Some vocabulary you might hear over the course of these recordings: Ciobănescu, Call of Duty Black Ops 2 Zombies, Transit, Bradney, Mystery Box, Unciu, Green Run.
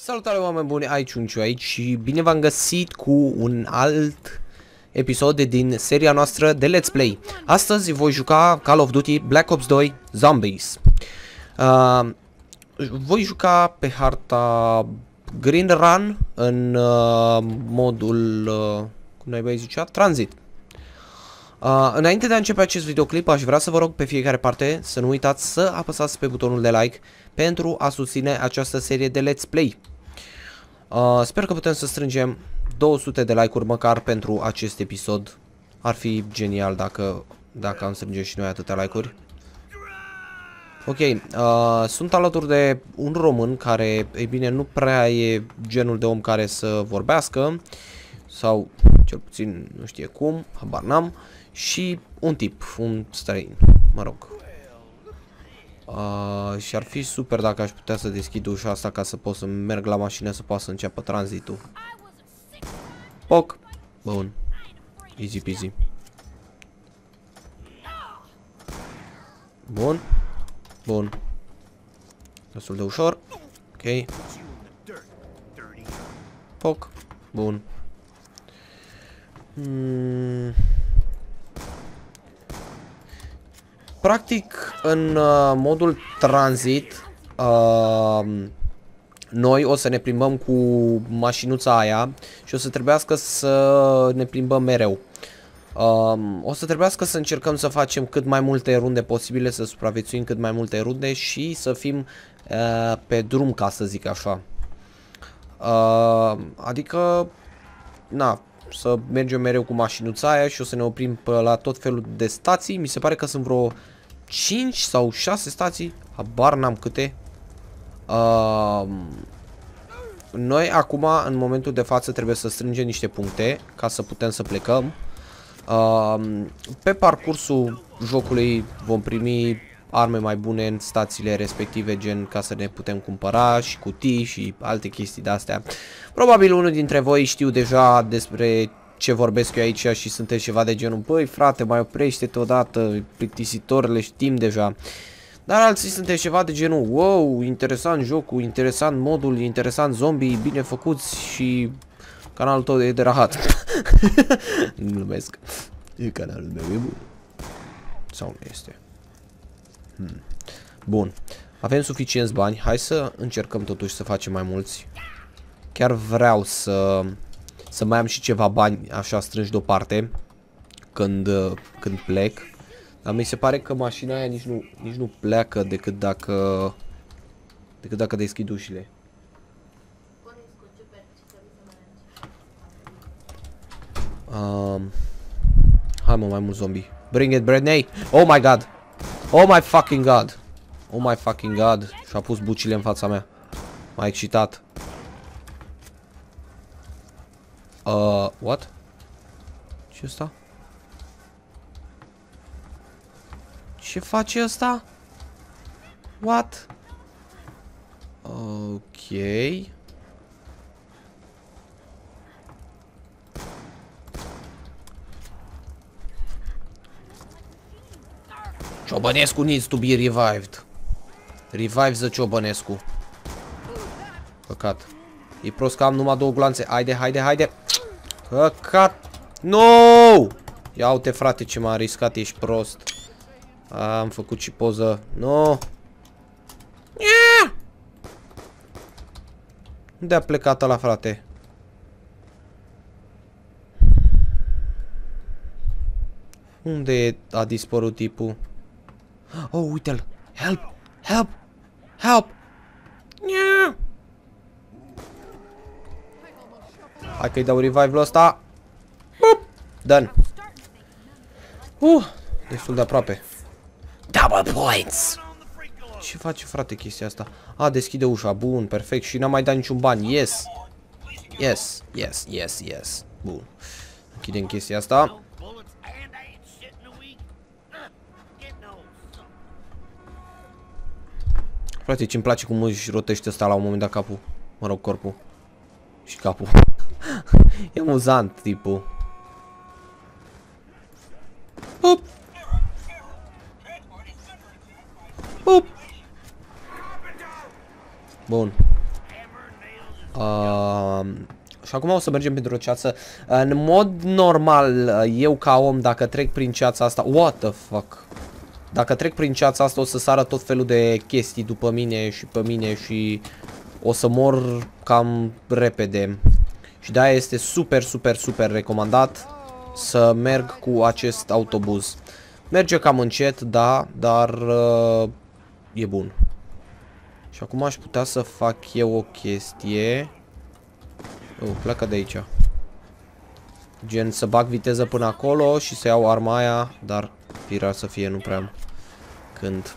Salutare oameni buni, aici Unciu aici și bine v-am găsit cu un alt episod din seria noastră de Let's Play. Astăzi voi juca Call of Duty Black Ops 2 Zombies. Voi juca pe harta Green Run în modul, cum noi zicea, Transit. Înainte de a începe acest videoclip, aș vrea să vă rog pe fiecare parte să nu uitați să apăsați pe butonul de like pentru a susține această serie de Let's Play. Sper că putem să strângem 200 de like-uri măcar pentru acest episod. Ar fi genial dacă am strânge și noi atâtea like-uri. Ok, sunt alături de un român care, ei bine, nu prea e genul de om care să vorbească. Sau cel puțin nu știe cum, habar n-am. Și un tip, un străin, mă rog. Și ar fi super dacă aș putea să deschid ușa asta ca să pot să merg la mașină, să pot să înceapă tranzitul. Poc! Bun. Easy peasy. Bun. Bun. Destul de ușor. Ok. Poc. Bun. Practic, în modul transit, noi o să ne plimbăm cu mașinuța aia și o să trebuiască să ne plimbăm mereu. O să trebuiască să încercăm să facem cât mai multe runde posibile, să supraviețuim cât mai multe runde și să fim pe drum, ca să zic așa. Adică, na, să mergem mereu cu mașinuța aia și o să ne oprim la tot felul de stații. Mi se pare că sunt vreo 5 sau 6 stații, habar n-am câte. Noi acum, în momentul de față, trebuie să strângem niște puncte ca să putem să plecăm. Pe parcursul jocului vom primi arme mai bune în stațiile respective, gen ca să ne putem cumpăra și cutii și alte chestii de-astea. Probabil unul dintre voi știu deja despre ce vorbesc eu aici și sunteți ceva de genul: băi frate, mai oprește-te odată, plictisitor, le știm deja. Dar alții sunteți ceva de genul: wow, interesant jocul, interesant modul, interesant zombie, bine făcuți și canalul tău e de rahat. Glumesc. Canalul meu e bun. Sau nu este. Bun, avem suficienți bani, hai să încercăm totuși să facem mai mulți. Chiar vreau să mai am și ceva bani așa strânși deoparte când plec. Dar mi se pare că mașina aia nici nu pleacă decât dacă deschid ușile. Hai mă, mai mult zombie. Bring it, Bradney! Oh my god! Oh my fucking god! Oh my fucking god! Și-a pus bucile în fața mea. M-a excitat. What? Ce ăsta? Ce face ăsta? What? Ok. Ciobănescu needs to be revived. Revive-ză Ciobănescu. Păcat. E prost că am numai 2 gloanțe. Haide, haide, haide. Păcat. No! Ia uite frate ce m-am riscat, ești prost. Am făcut și poză. No! Yeah! Unde a plecat ăla, frate? Unde a dispărut tipul? Oh, uite-l! Help! Help! Help! Yeah! Hai că-i dau revive-ul ăsta! Boop! Done! Destul de aproape! Double points! Ce face frate chestia asta? A, deschide ușa, bun, perfect, și n-am mai dat niciun ban, yes! Yes, yes, yes, yes, bun. Închidem chestia asta. Frate, ce-mi place cum își rotește ăsta la un moment dat capul. Mă rog, corpul. Și capul. E amuzant, tipul. Pup! Pup! Bun. Și acum o să mergem pentru o ceață. În mod normal, eu ca om, dacă trec prin ceața asta... What the fuck? Dacă trec prin ceața asta, o să sară tot felul de chestii după mine și pe mine și o să mor cam repede. Și de-aia este super, super, super recomandat să merg cu acest autobuz. Merge cam încet, da, dar e bun. Și acum aș putea să fac eu o chestie. Pleacă de aici. Gen să bag viteză până acolo și să iau arma aia, dar firea să fie, nu prea am când.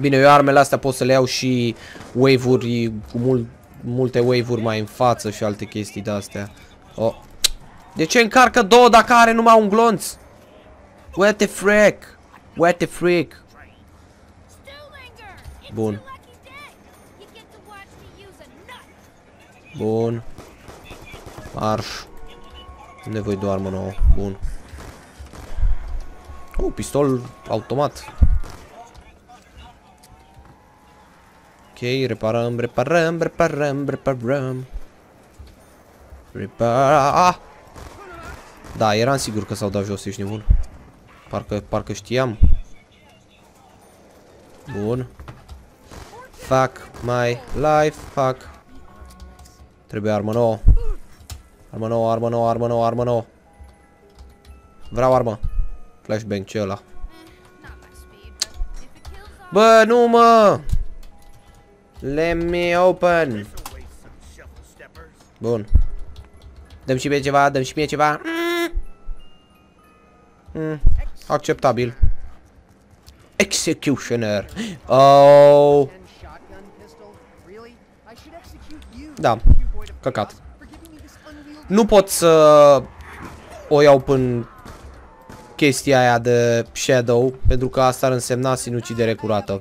Bine, eu armele astea pot să le iau și wave-uri, cu multe wave-uri mai în față și alte chestii de-astea. Oh. De ce încarcă două dacă are numai un glonț? What the frick? What the frick? Bun. Bun. Marș. Nevoie de o armă nouă. Bun. Pistol automat. Ok, reparăm. Da, eram sigur că s-au dat jos, ești nebun. Parcă știam. Bun. Fuck my life, fuck. Trebuie armă nouă. Armă nouă. Vreau armă. Flashbang, ce ăla? Bă, nu mă! Let me open! Bun. Dăm și mie ceva, acceptabil. Executioner! Oh! Da, căcat. Nu pot să o iau până chestia aia de shadow, pentru că asta ar însemna sinucidere curată.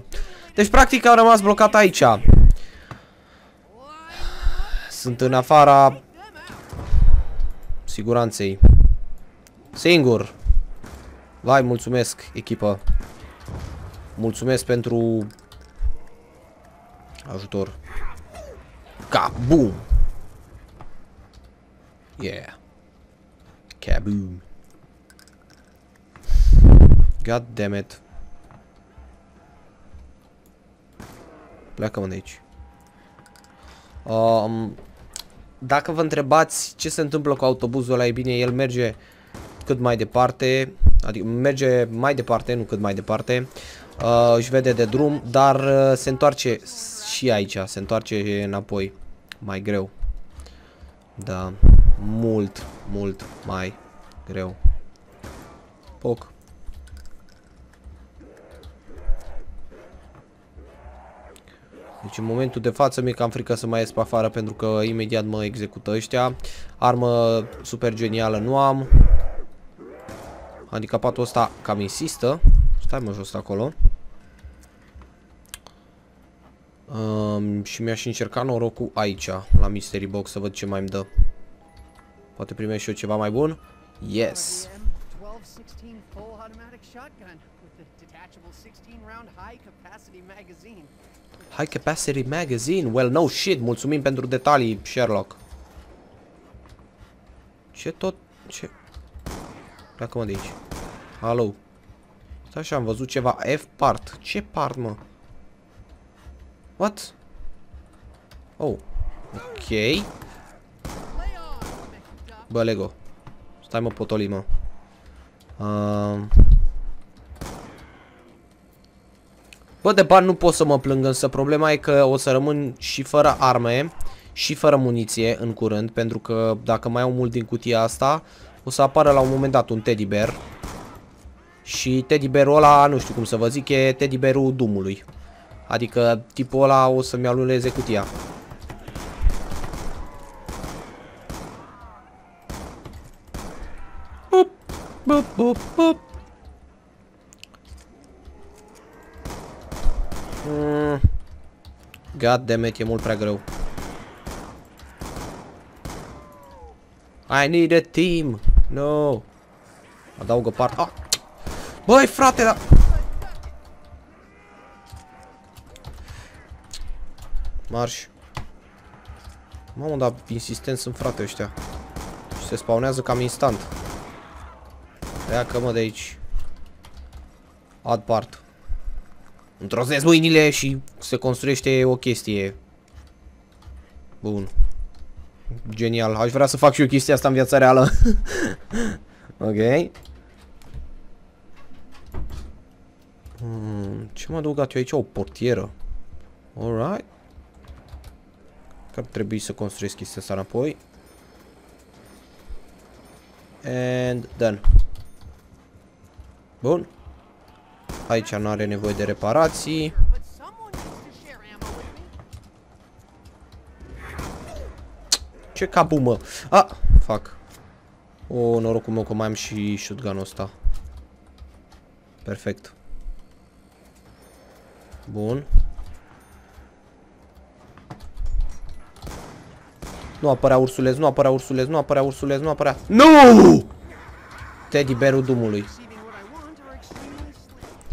Deci practic am rămas blocat aici. Sunt în afara siguranței. Singur. Vai, mulțumesc, echipă. Mulțumesc pentru ajutor. Kaboom. Yeah. Kaboom. God damn it. Pleacă-mă de aici. Dacă vă întrebați ce se întâmplă cu autobuzul ăla, e bine, el merge cât mai departe. Adică merge mai departe, nu cât mai departe. Își vede de drum, dar se întoarce și aici. Se întoarce înapoi. Mai greu. Da. Mult, mult mai greu. Poc. Deci în momentul de față mi-e cam frică să mai ies pe afară, pentru că imediat mă execută ăștia. Armă super genială nu am. Handicapatul ăsta cam insistă. Stai mă jos acolo. Și mi-aș încerca norocul aici, la Mystery Box, să văd ce mai îmi dă. Poate primești și eu ceva mai bun? Yes! High capacity magazine? Well, no shit. Mulțumim pentru detalii, Sherlock. Ce tot... ce... Pleacă-mă de aici. Hello. Stai așa, am văzut ceva. F-part. Ce part, mă? What? Oh. Ok. Bă, Lego. Stai mă, potoli, mă. Bă, de bani nu pot să mă plâng, însă problema e că o să rămân și fără arme și fără muniție în curând, pentru că dacă mai iau mult din cutia asta, o să apară la un moment dat un teddy bear. Și teddy bear-ul ăla, nu știu cum să vă zic, e teddy bear-ul dumului. Adică tipul ăla o să-mi aluneze cutia. Bup, bup, bup, bup. God damn it, e mult prea greu. I need a team. No. Adaugă part. Ah. Băi, frate, da. Marș. Mamă, dar insistent sunt frate ăștia. Și se spawnează cam instant. Pleacă mă de aici. Ad part. Îmi trozesc mâinile și se construiește o chestie. Bun. Genial. Aș vrea să fac și eu chestia asta în viața reală. Ok. Ce m-a adăugat eu aici? O portieră. Alright. Că ar trebui să construiesc chestia asta înapoi. And done. Bun. Aici nu are nevoie de reparații. Ce capul, mă? Ah, fac. O, norocul meu că mai am și shotgun-ul ăsta. Perfect. Bun. Nu apărea ursuleț, nu apărea ursuleț, nu apărea ursuleț, nu apărea... Nu! Teddy bear-ul dumului.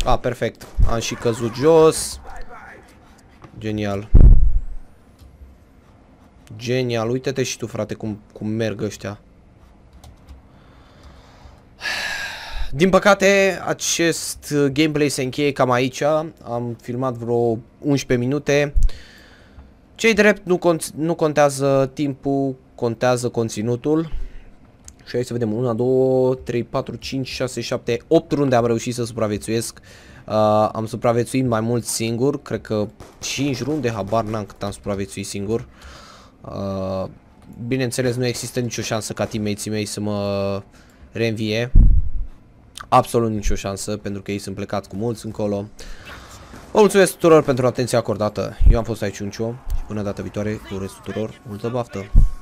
A, perfect. Am și căzut jos. Genial. Genial. Uite-te și tu, frate, cum merg ăștia. Din păcate, acest gameplay se încheie cam aici. Am filmat vreo 11 minute. Ce-i drept, nu contează timpul, contează conținutul. Și hai să vedem, 1, 2, 3, 4, 5, 6, 7, 8 runde am reușit să supraviețuiesc. Am supraviețuit mai mult singur, cred că 5 runde, habar n-am cât am supraviețuit singur. Bineînțeles, nu există nicio șansă ca teammates-ii mei să mă reînvie. Absolut nicio șansă, pentru că ei sunt plecați cu mulți încolo. Vă mulțumesc tuturor pentru atenția acordată. Eu am fost Ciuncio și până data viitoare, vă urez tuturor multă baftă.